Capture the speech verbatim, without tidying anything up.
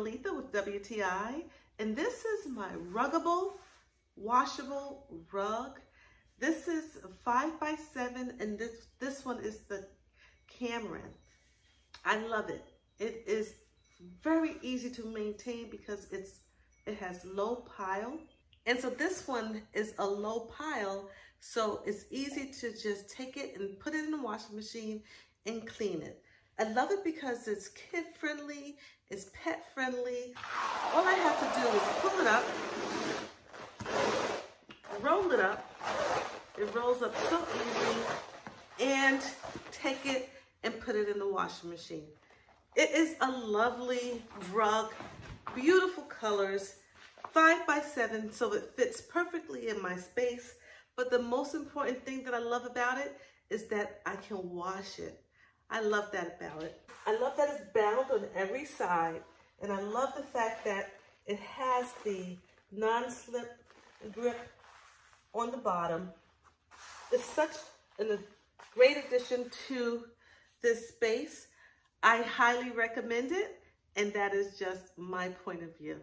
Aletha with W T I, and this is my Ruggable washable rug. This is five by seven, and this, this one is the Kamran. I love it. It is very easy to maintain because it's it has low pile. And so this one is a low pile, so it's easy to just take it and put it in the washing machine and clean it. I love it because it's kid friendly, it's pet friendly. All I have to do is pull it up, roll it up. It rolls up so easy, and take it and put it in the washing machine. It is a lovely rug, beautiful colors, five by seven, so it fits perfectly in my space. But the most important thing that I love about it is that I can wash it. I love that about it. I love that it's bound on every side, and I love the fact that it has the non-slip grip on the bottom. It's such a great addition to this space. I highly recommend it, and that is just my point of view.